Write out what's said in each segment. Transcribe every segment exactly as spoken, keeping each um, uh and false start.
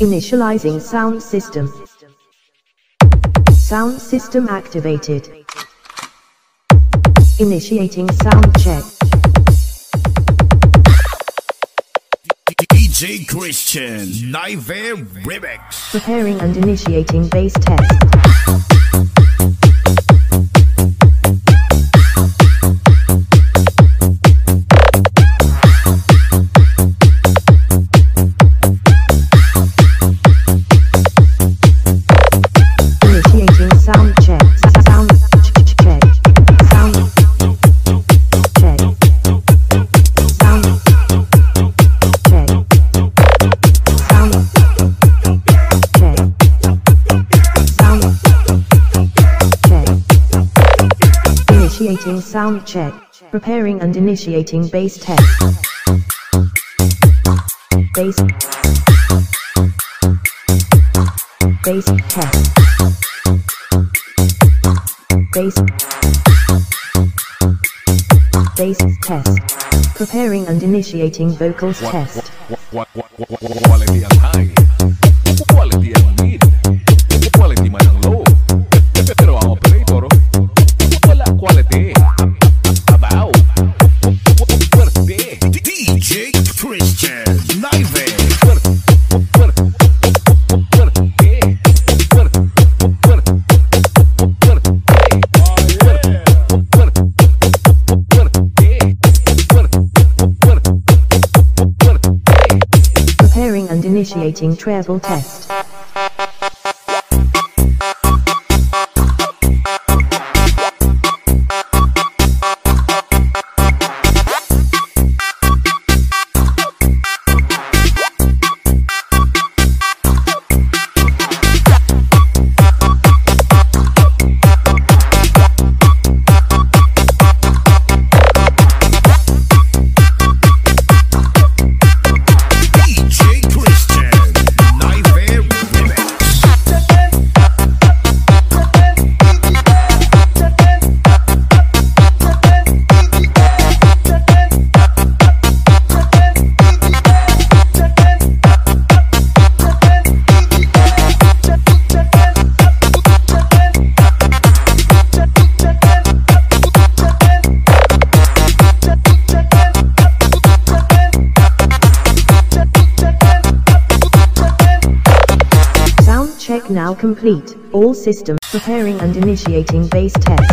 Initializing sound system. Sound system activated. Initiating sound check. D J Christian Nivea Ribex. Preparing and initiating bass test. Initiating sound check. Preparing and initiating bass test. Bass. Bass test. Bass. Bass test. Preparing and initiating vocals test. Quality and high. Quality and mid. Quality man and low. Pero a operator. Quality about fuerte D J Christian Nivea fuerte fuerte fuerte fuerte fuerte fuerte. Preparing and initiating treble test. Check now complete. All systems. Preparing and initiating bass test.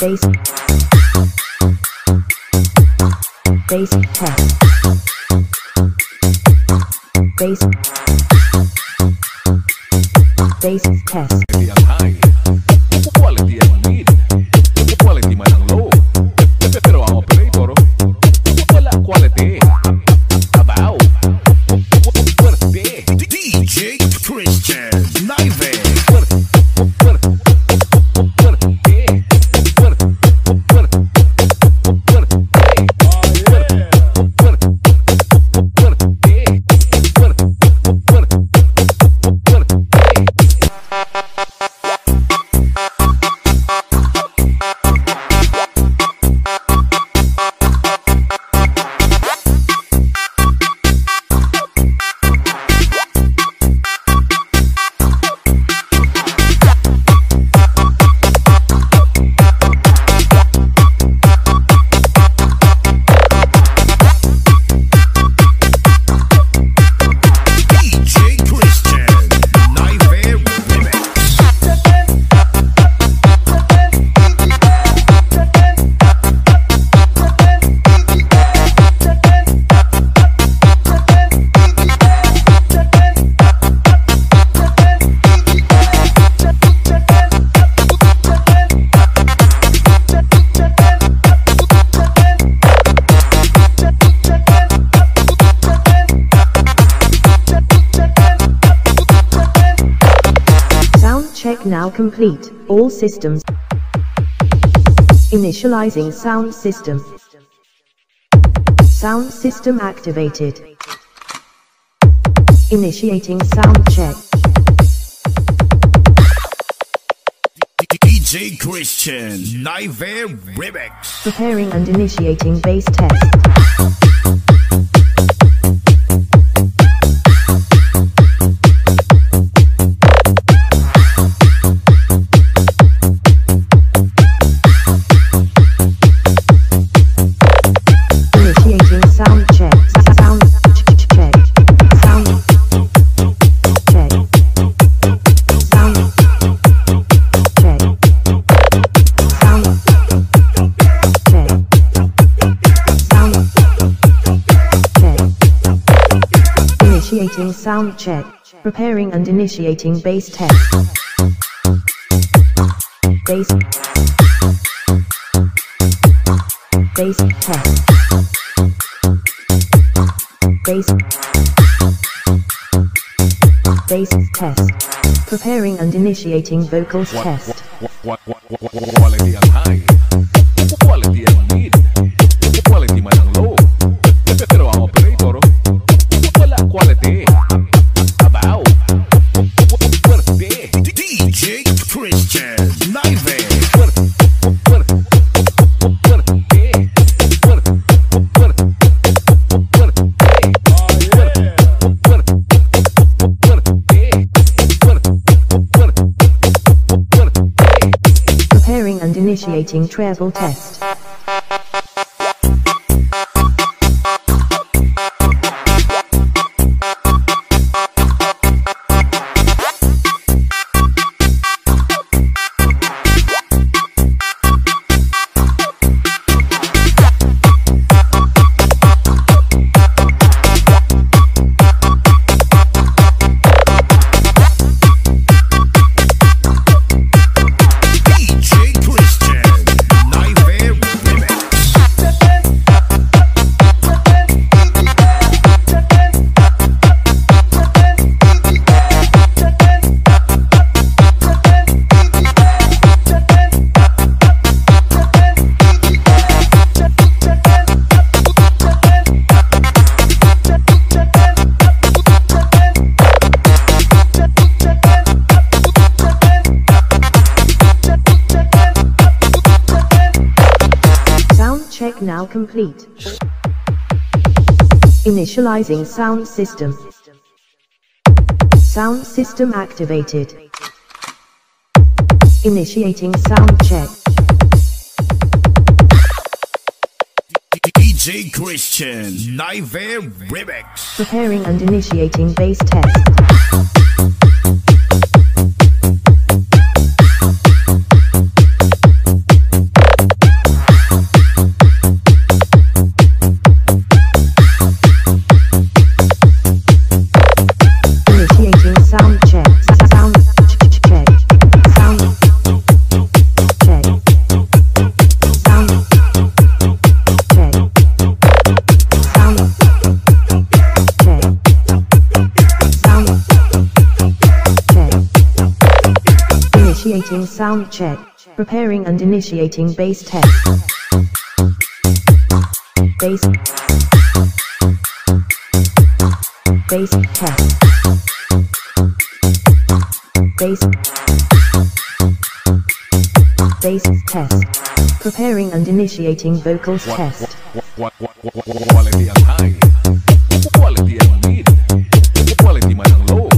Bass. Bass test. Bass. Bass test. Quality and high. Quality and mid. Quality man and low. Pero a operator. Quality. About. Fuerte. D J Christian Nivea. now complete. All systems. Initializing sound system. Sound system activated. Initiating sound check. D J Christian Nivea Ribex. Preparing and initiating bass test. Initiating sound check. Preparing and initiating bass test. Bass. Bass test. Bass. Bass test. Preparing and initiating vocals test. Quality and high. Quality and mid. Quality and low. Pero a operator. Quality about fuerte D J Christian Nivea fuerte fuerte fuerte fuerte fuerte fuerte. Preparing and initiating treble test. Check now complete. Initializing sound system. Sound system activated. Initiating sound check. D J Christian Nivea Ribex. Preparing and initiating bass test. Initiating sound check. Preparing and initiating bass test. Bass. Bass test. Bass. Bass test. Preparing and initiating vocals test. Quality and high. Quality and mid. Quality and low.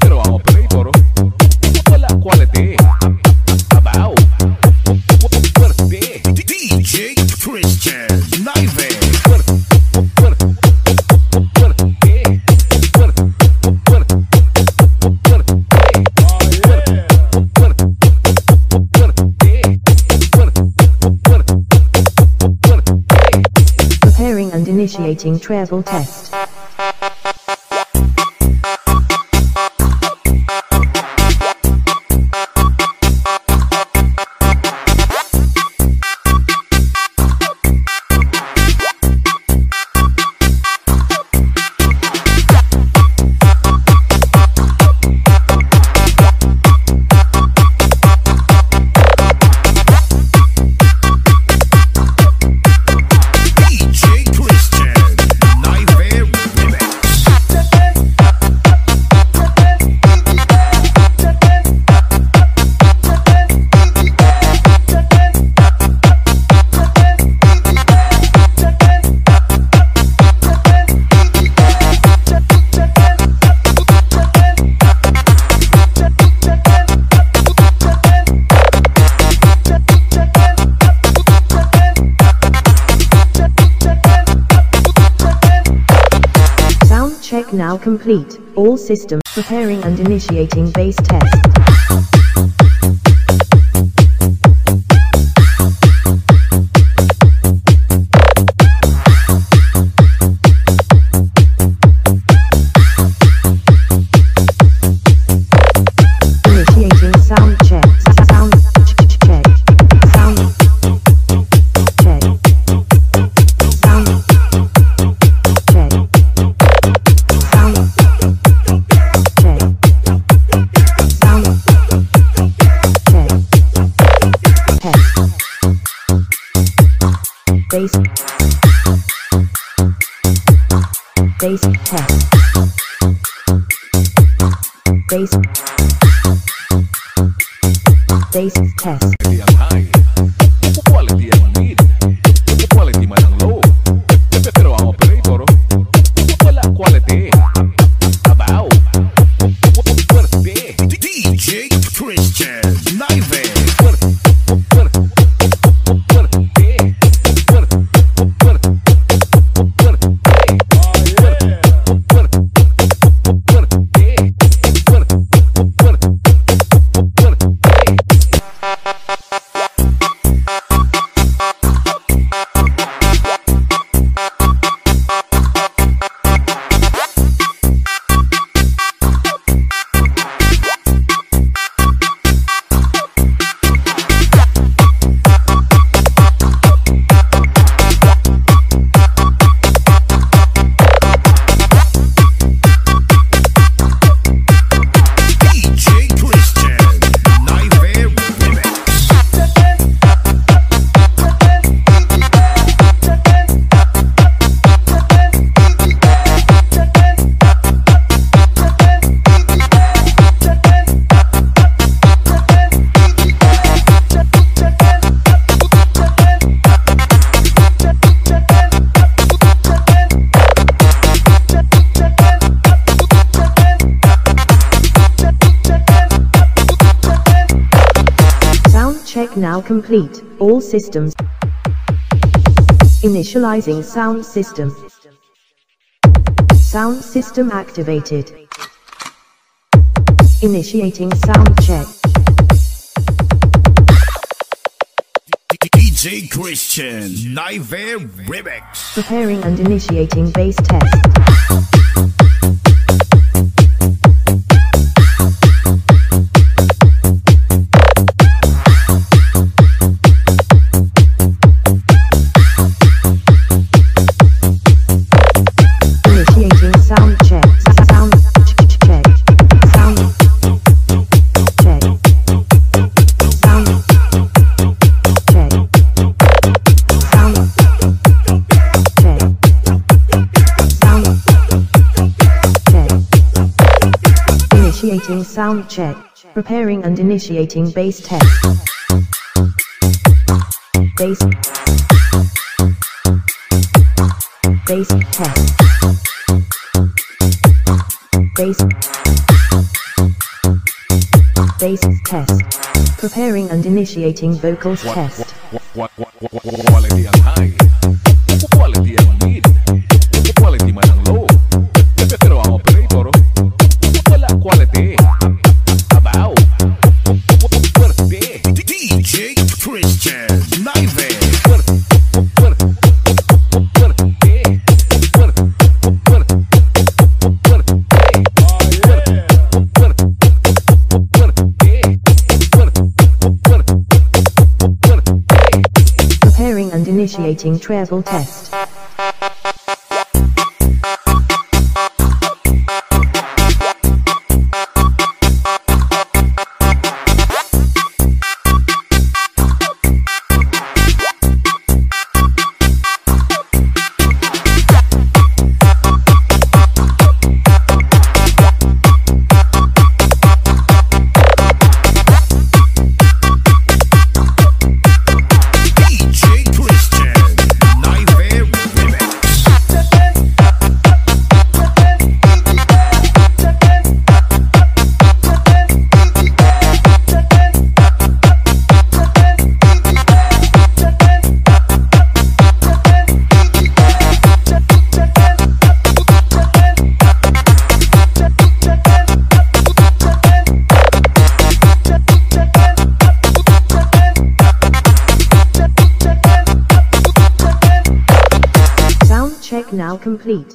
Pero a operator. Quality about fuerte D J Christian Nivea fuerte fuerte fuerte fuerte fuerte fuerte. Preparing and initiating treble test. now complete. All systems preparing and initiating base test. Base Base test Base Base test. Quality and high, quality and mid, quality man and low. Pero a operator, hola quality. About fuerte. D J Christian Nivea. Check now complete. All systems. Initializing sound system. Sound system activated. Initiating sound check. D J Christian Nivea Ribex. Preparing and initiating bass test. Initiating sound check. Preparing and initiating bass test. Bass. Bass test. Bass. Bass test. Preparing and initiating vocals test. Quality and high. Quality and mid. Quality man and low. Pero a operator. Quality about fuerte. D J Christian Nivea. Preparing and initiating treble test. Check now complete.